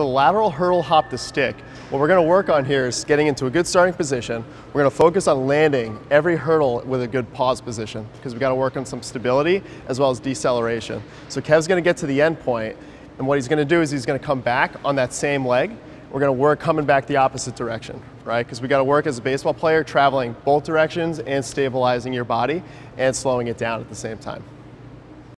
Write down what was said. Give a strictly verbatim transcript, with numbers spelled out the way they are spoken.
the lateral hurdle hop to stick, what we're going to work on here is getting into a good starting position. We're going to focus on landing every hurdle with a good pause position because we've got to work on some stability as well as deceleration. So Kev's going to get to the end point, and what he's going to do is he's going to come back on that same leg. We're going to work coming back the opposite direction, right? Because we got to work as a baseball player traveling both directions and stabilizing your body and slowing it down at the same time.